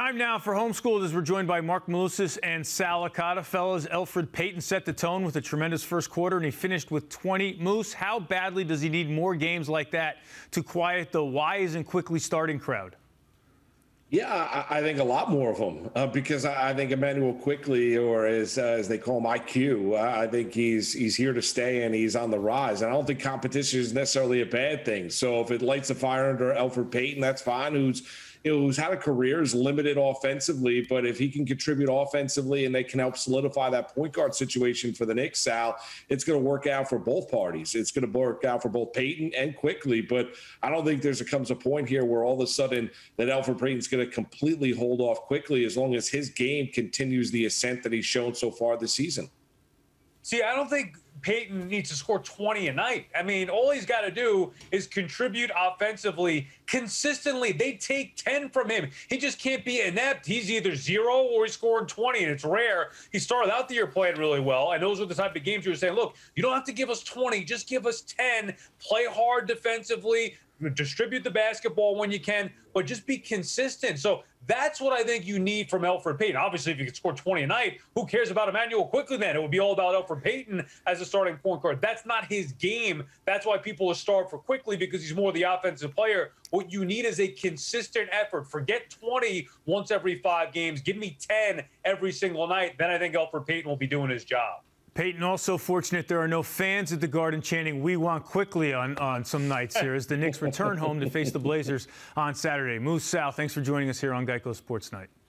Time now for Homeschooled as we're joined by Mark Mousis and Sal Akata. Fellas, Elfrid Payton set the tone with a tremendous first quarter, and he finished with 20. Moose, how badly does he need more games like that to quiet the why isn't Quickley starting crowd? Yeah, I think a lot more of them because I think Immanuel Quickley, or as they call him, IQ, I think he's here to stay and he's on the rise. And I don't think competition is necessarily a bad thing. So if it lights a fire under Elfrid Payton, that's fine. Who's had a career, is limited offensively, but if he can contribute offensively and they can help solidify that point guard situation for the Knicks, Sal, it's going to work out for both parties. It's going to work out for both Payton and Quickley, but I don't think comes a point here where all of a sudden that Elfrid Payton's going to completely hold off Quickley as long as his game continues the ascent that he's shown so far this season. See, I don't think Payton needs to score 20 a night. I mean, all he's got to do is contribute offensively consistently. They take 10 from him. He just can't be inept. He's either zero or he's scoring 20, and it's rare. He started out the year playing really well, and those are the type of games you were saying, look, you don't have to give us 20. Just give us 10. Play hard defensively. Distribute the basketball when you can, but just be consistent. So that's what I think you need from Elfrid Payton. Obviously, if you could score 20 a night, who cares about Immanuel Quickley then? It would be all about Elfrid Payton as a starting point guard. That's not his game. That's why people are starved for Quickley, because he's more the offensive player. What you need is a consistent effort. Forget 20 once every 5 games. Give me 10 every single night. Then I think Elfrid Payton will be doing his job. Payton also fortunate there are no fans at the Garden chanting "We want Quickley" on some nights here as the Knicks return home to face the Blazers on Saturday. Moose, Sal, thanks for joining us here on Geico Sports Night.